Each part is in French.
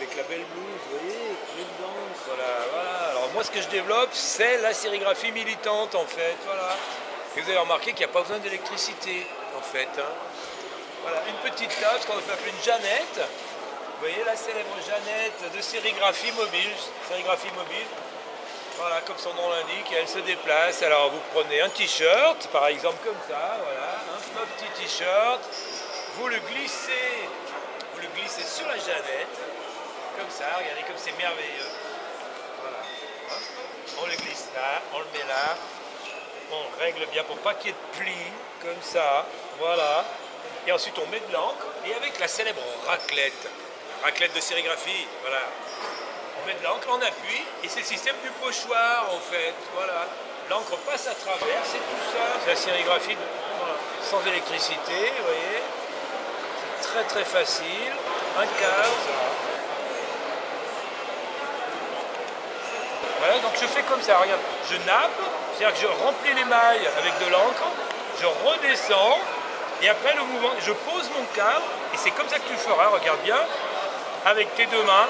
avec la belle blouse, vous voyez, je danse, voilà. Alors moi, ce que je développe, c'est la sérigraphie militante, en fait, voilà. Et vous avez remarqué qu'il n'y a pas besoin d'électricité, en fait. Hein. Voilà, une petite table, ce qu'on peut appeler une Jeannette. Vous voyez la célèbre Jeannette de sérigraphie mobile. Sérigraphie mobile, voilà, comme son nom l'indique, elle se déplace. Alors vous prenez un t-shirt, par exemple comme ça, voilà, un petit t-shirt. Vous le glissez sur la Jeannette, comme ça, regardez comme c'est merveilleux. Voilà. On le glisse là, on le met là, on règle bien pour pas qu'il y ait de plis, comme ça, voilà. Et ensuite on met de l'encre, et avec la célèbre raclette de sérigraphie, voilà. On met de l'encre, on appuie, et c'est le système du pochoir en fait, voilà. L'encre passe à travers, c'est tout ça, c'est la sérigraphie sans électricité, vous voyez. Très très facile, un cadre. Voilà, donc je fais comme ça, regarde, je nappe, c'est-à-dire que je remplis les mailles avec de l'encre, je redescends, et après le mouvement, je pose mon cadre, et c'est comme ça que tu le feras, regarde bien, avec tes deux mains,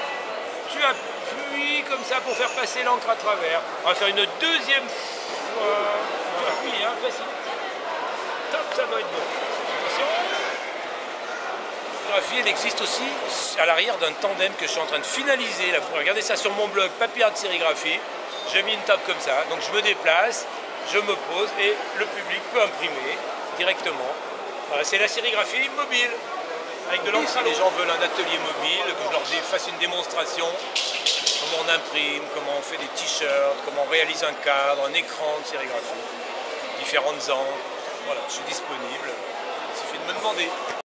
tu appuies comme ça pour faire passer l'encre à travers. On va faire une deuxième fois, appuie, hein, facile. Top, ça va être bon. Attention. La sérigraphie, elle existe aussi à l'arrière d'un tandem que je suis en train de finaliser. Là, vous regardez ça sur mon blog, Papillard de sérigraphie. J'ai mis une table comme ça, donc je me déplace, je me pose et le public peut imprimer directement. Voilà, c'est la sérigraphie mobile. Avec de l'encre. Si les gens veulent un atelier mobile, que je leur fasse une démonstration, comment on imprime, comment on fait des t-shirts, comment on réalise un cadre, un écran de sérigraphie, différentes angles. Voilà, je suis disponible. Il suffit de me demander.